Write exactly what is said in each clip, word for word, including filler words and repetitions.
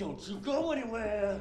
Don't you go anywhere.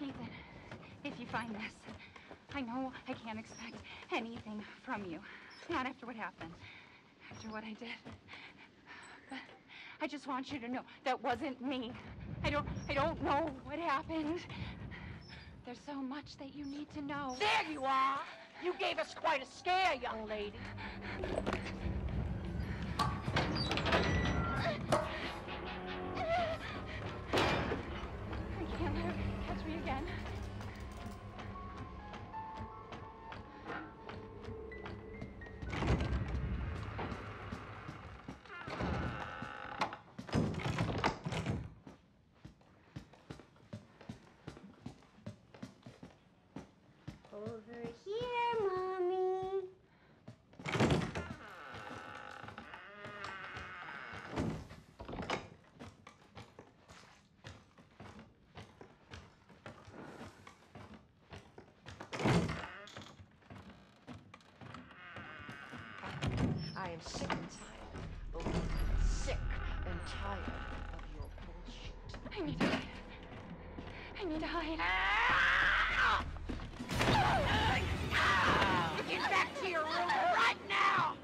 Nathan, if you find this, I know I can't expect anything from you. Not after what happened, after what I did. But I just want you to know that wasn't me. I don't, I don't know what happened. There's so much that you need to know. There you are! You gave us quite a scare, young lady. I am sick and tired, both sick and tired of your bullshit. I need to hide. I need to hide. Get back to your room right now!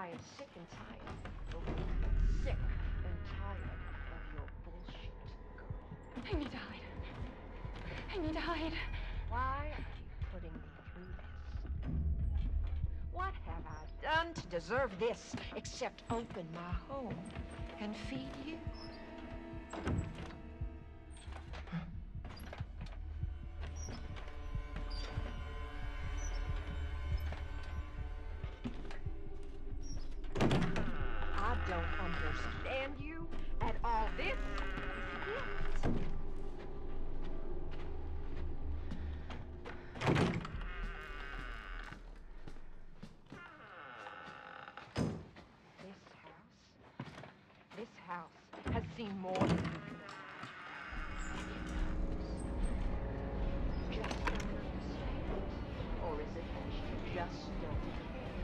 I am sick and tired, both sick and tired of your bullshit, girl. I need to hide. I need to hide. Why are you putting me through this? What have I done to deserve this, except open my home and feed you? This house has seen more than you can imagine. Just don't understand. Or is it that you just don't care?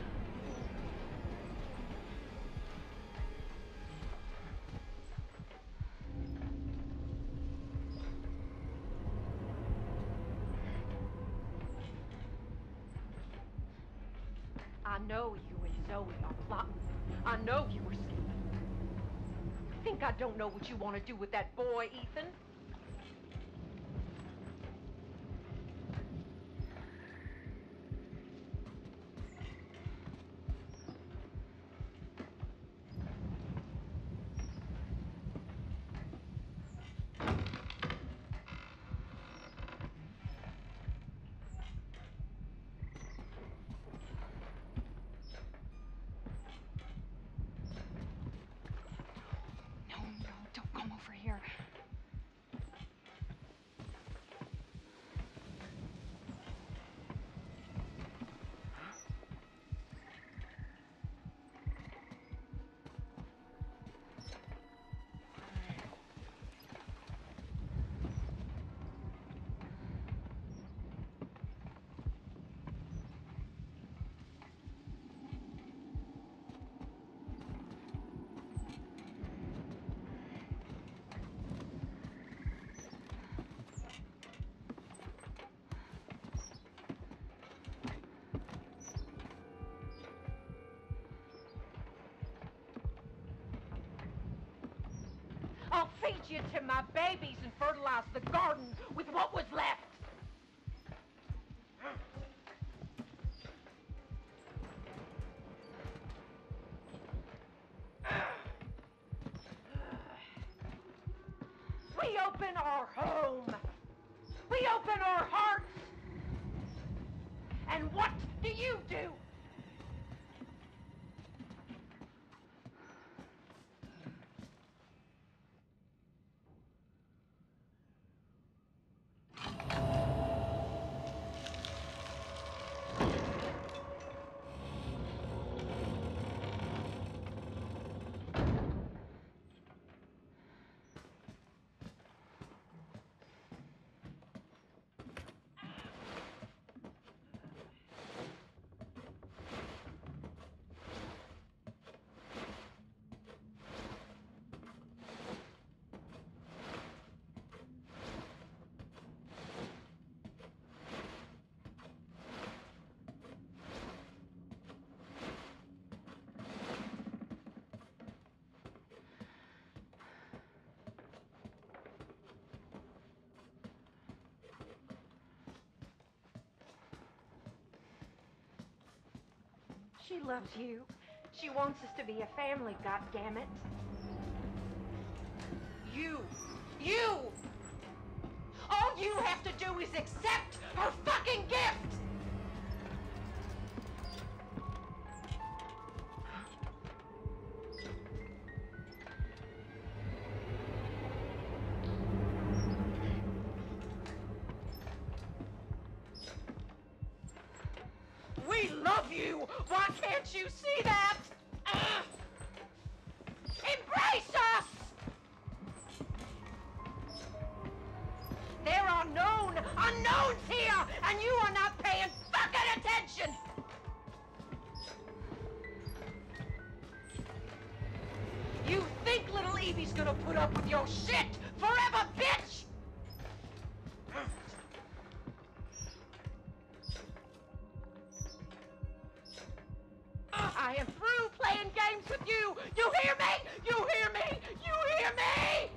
I know you and Zoe are plotting. I know you were sleeping. I think I don't know what you want to do with that boy, Ethan. feed you to my babies and fertilize the garden with what was left. We open our home. We open our hearts. And what do you do? She loves you. She wants us to be a family, goddammit. You, you, all you have to do is accept her fucking gift. Why can't you see that? Uh, embrace us! There are known unknowns here, and you are not paying fucking attention! You think little Evie's gonna put up with your shit forever, bitch! I am through playing games with you! You hear me? You hear me? You hear me.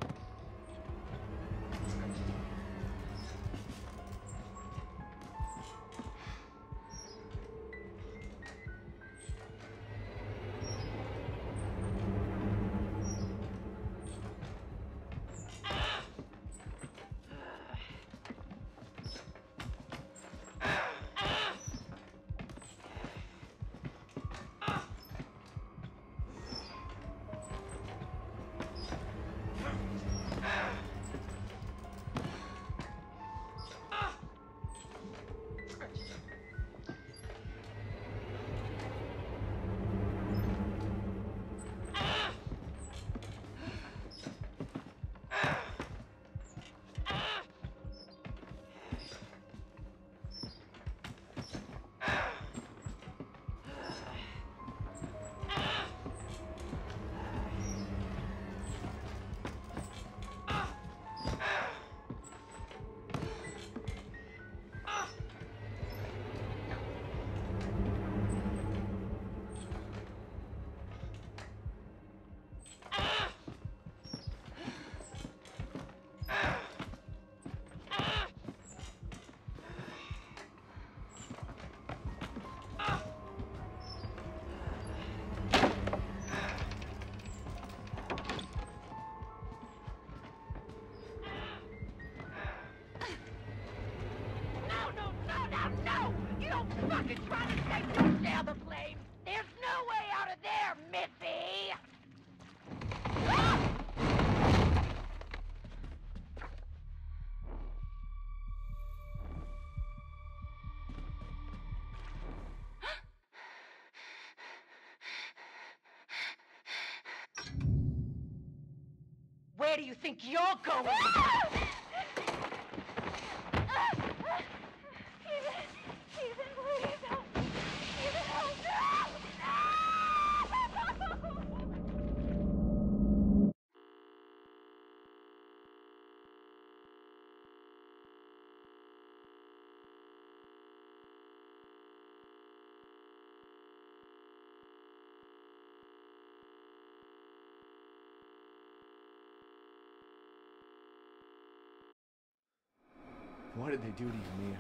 Where do you think you're going? What did they do to you, Mia?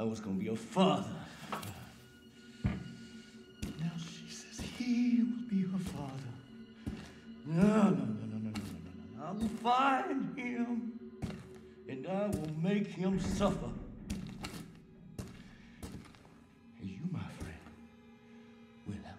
I was gonna be your father. Now she says he will be her father. No, no, no, no, no, no, no, no. I will find him, and I will make him suffer. And you, my friend, will help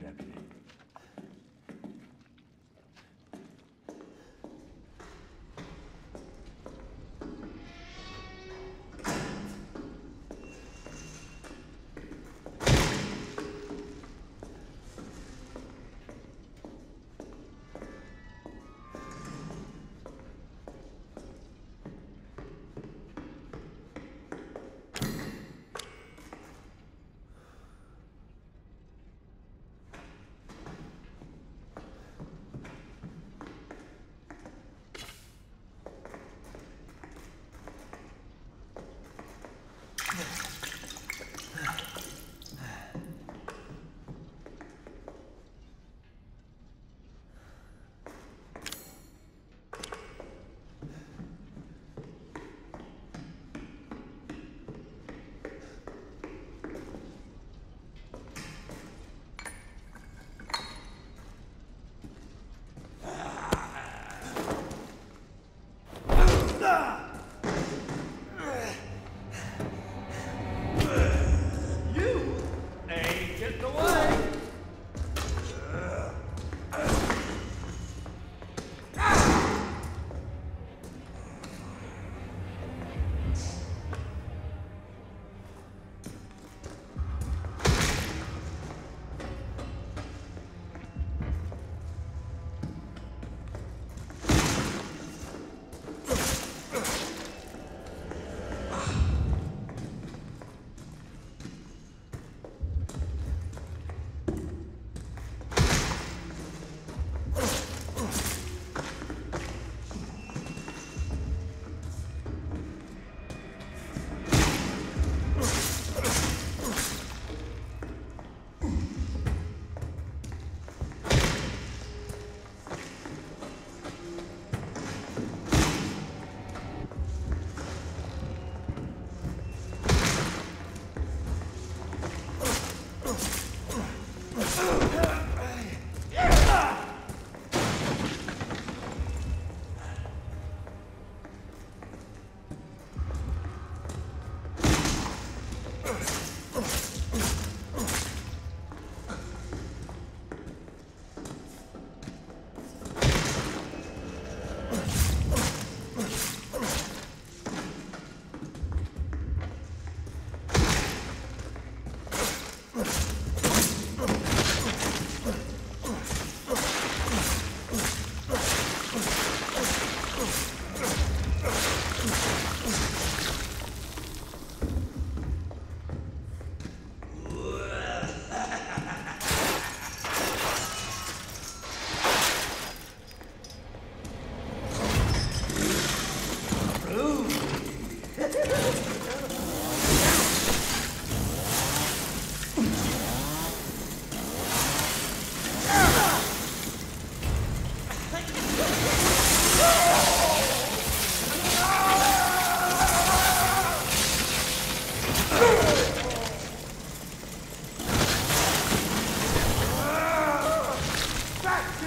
Deputy.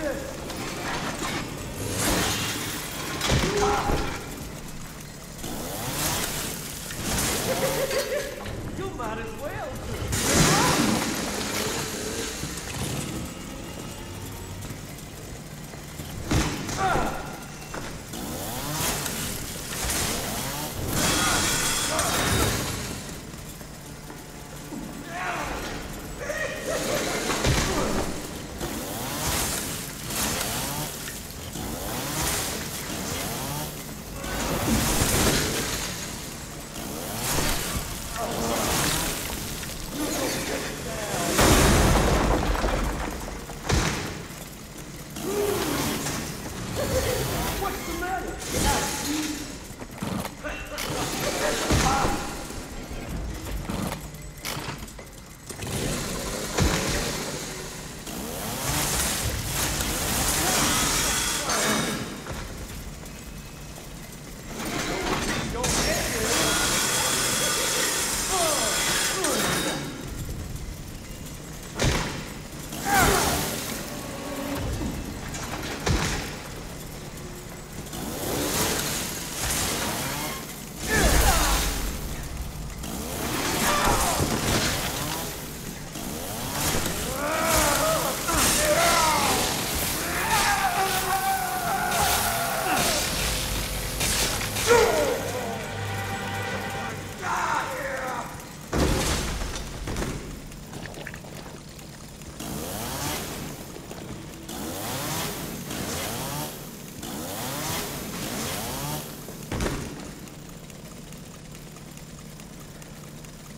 You might as well.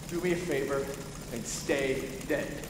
Do me a favor and stay dead.